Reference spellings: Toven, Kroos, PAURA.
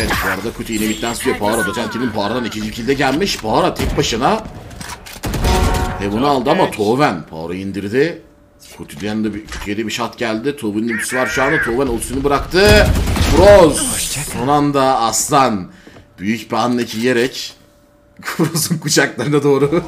Evet bu arada kutu yine bitten sürüyor. PAURA doçentinin PAURA'dan ikinci kilde gelmiş. PAURA tek başına Heaven'ı aldı ama Toven PAURA'yı indirdi. Kutu'dan da bir shot geldi. Toven'in ultisi var şu anda. Toven ultisini bıraktı. Kroos son anda aslan büyük bir hamle yiyerek Kroos'un kucaklarına doğru